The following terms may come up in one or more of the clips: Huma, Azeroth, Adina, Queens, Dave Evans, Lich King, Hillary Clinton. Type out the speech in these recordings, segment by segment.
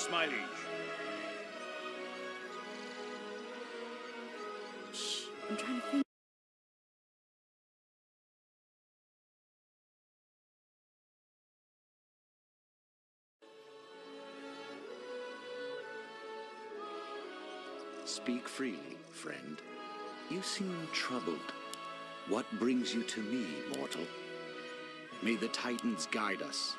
Yes, my liege. Shh, I'm trying to think. Speak freely, friend. You seem troubled. What brings you to me, mortal? May the Titans guide us.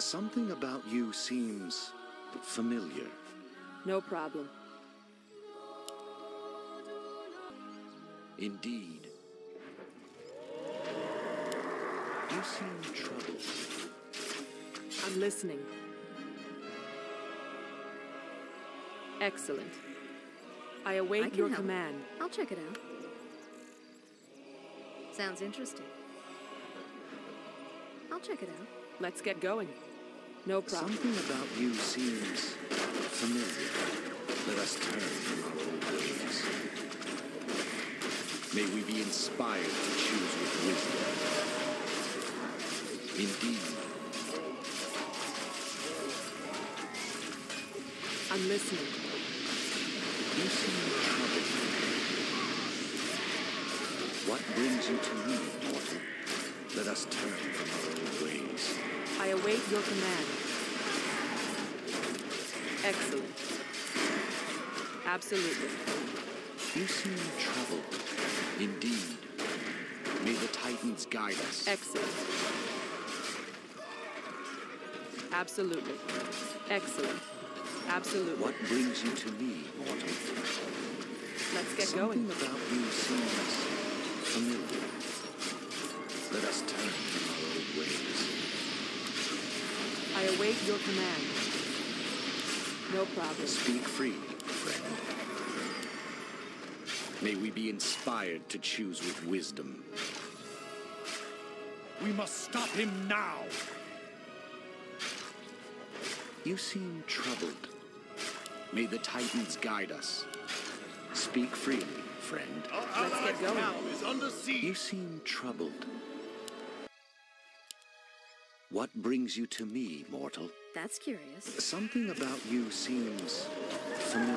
Something about you seems familiar. No problem. Indeed. You seem troubled. I'm listening. Excellent. I await your command. I'll check it out. Sounds interesting. I'll check it out. Let's get going. No problem. Something about you seems familiar. Let us turn from our old ways. May we be inspired to choose with wisdom. Indeed. I'm listening. You seem troubled. What brings you to me, mortal? Let us turn from our old ways. I await your command. Excellent. Absolutely. You seem troubled. Indeed. May the Titans guide us. Excellent. Absolutely. Excellent. Absolutely. What brings you to me, mortal? Let's get going. Something about you seems familiar. Let us turn from our old ways. I await your command. No problem. Speak freely, friend. May we be inspired to choose with wisdom. We must stop him now! You seem troubled. May the Titans guide us. Speak freely, friend. Let's get going. Now is under siege. You seem troubled. What brings you to me, mortal? That's curious. Something about you seems familiar.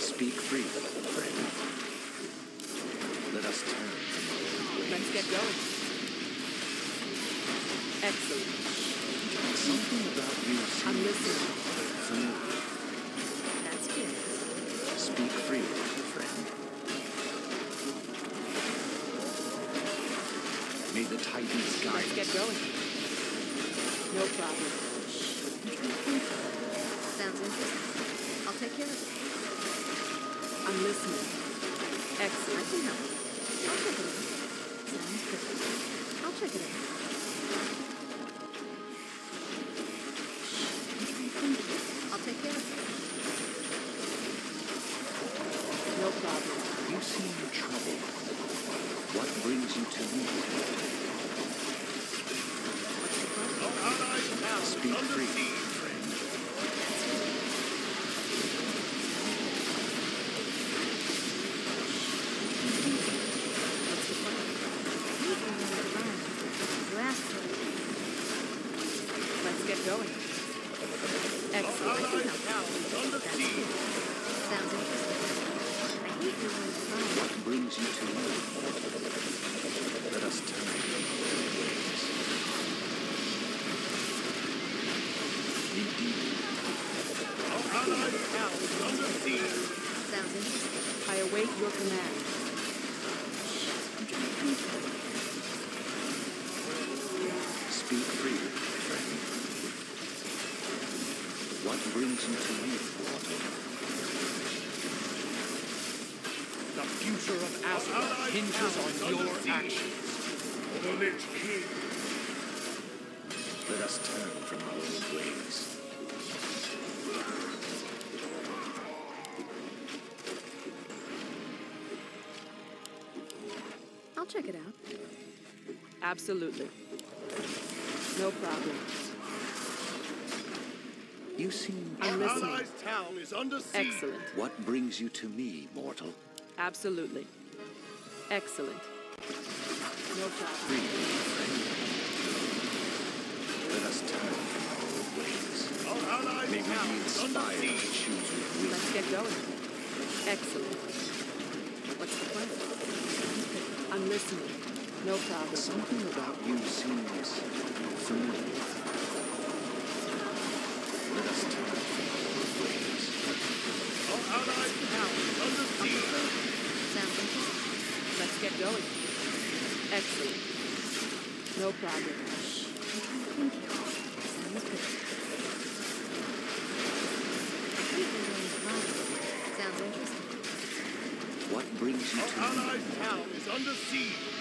Speak freely, friend. Let us turn from our ways. Let's get going. Excellent. Something about you seems familiar. That's curious. Speak freely, friend. May the Titans guide us. Let's get going. No problem. Sounds interesting. I'll take care of it. I'm listening. Excellent. I can help. I'll check it out. Sounds good. I'll check it out. I'll take care of it. No problem. You seem troubled. What brings you to me? Speak freely, friend. Let's get going. Excellent. Sounds interesting. I hate you when it's fun. What brings you to me? I await your command. Speak freely, friend. What brings you to me, mortal? The future of Azeroth hinges on your actions. The Lich King. Let us turn from our old ways. I'll check it out. Absolutely. No problem. You seem... I'm listening. Allies' town is under siege. Excellent. What brings you to me, mortal? Absolutely. Excellent. No problem. Let us turn from our old ways. Our allies' may town we is under siege. Let's get going. Excellent. What's the plan? I'm listening. No problem. Something about you seems familiar. Let us turn from our old ways. Our allies' town is under siege. Sounds interesting. Let's get going. Excellent. No problem. Thank you. Sounds good. Sounds interesting. What brings you to... Our allies' town is under siege.